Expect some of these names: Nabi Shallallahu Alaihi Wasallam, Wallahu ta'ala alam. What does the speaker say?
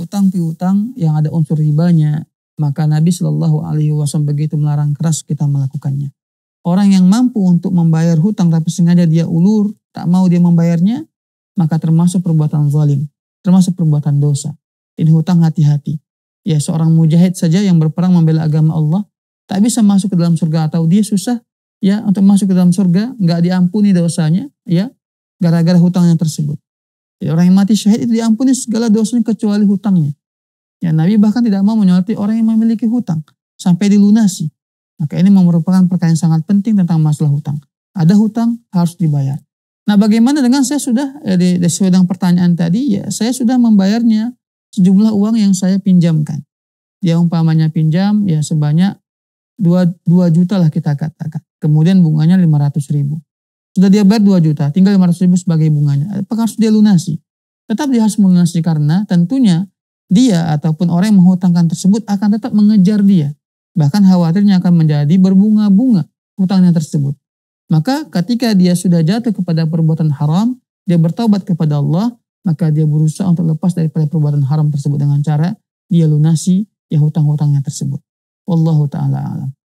utang piutang yang ada unsur ribanya, maka Nabi Shallallahu Alaihi Wasallam begitu melarang keras kita melakukannya. Orang yang mampu untuk membayar hutang tapi sengaja dia ulur, tak mau dia membayarnya, maka termasuk perbuatan zalim, termasuk perbuatan dosa. Ini hutang hati-hati. Ya, seorang mujahid saja yang berperang membela agama Allah tak bisa masuk ke dalam surga, atau dia susah ya untuk masuk ke dalam surga, nggak diampuni dosanya ya gara-gara hutangnya tersebut. Ya, orang yang mati syahid itu diampuni segala dosanya kecuali hutangnya. Ya, Nabi bahkan tidak mau menyolati orang yang memiliki hutang sampai dilunasi. Maka ini merupakan perkara yang sangat penting tentang masalah hutang. Ada hutang harus dibayar. Nah, bagaimana dengan saya sudah di sidang pertanyaan tadi, ya saya sudah membayarnya sejumlah uang yang saya pinjamkan. Dia umpamanya pinjam ya sebanyak 2 juta lah kita katakan. Kemudian bunganya 500.000. Sudah dia bayar 2 juta, tinggal 500.000 sebagai bunganya. Apakah harus dia lunasi? Tetap dia harus melunasi, karena tentunya dia ataupun orang yang menghutangkan tersebut akan tetap mengejar dia. Bahkan khawatirnya akan menjadi berbunga-bunga hutangnya tersebut. Maka ketika dia sudah jatuh kepada perbuatan haram, dia bertaubat kepada Allah, maka dia berusaha untuk lepas daripada perbuatan haram tersebut dengan cara dia lunasi ya hutang-hutangnya tersebut. Wallahu ta'ala alam.